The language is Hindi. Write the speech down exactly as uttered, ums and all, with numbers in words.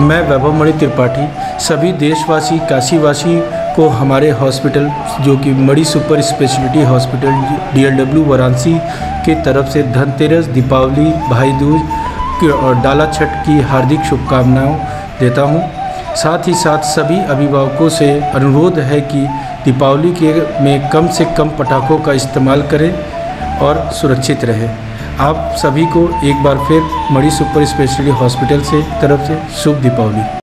मैं वैभव मणि त्रिपाठी सभी देशवासी काशीवासी को हमारे हॉस्पिटल जो कि Mani super speciality hospital D L W Varanasi के तरफ से धनतेरस, दीपावली, भाई दूज और डाला छठ की हार्दिक शुभकामनाएं देता हूं। साथ ही साथ सभी अभिभावकों से अनुरोध है कि दीपावली के में कम से कम पटाखों का इस्तेमाल करें और सुरक्षित रहें। आप सभी को एक बार फिर मणि सुपर स्पेशलिटी हॉस्पिटल से तरफ से शुभ दीपावली।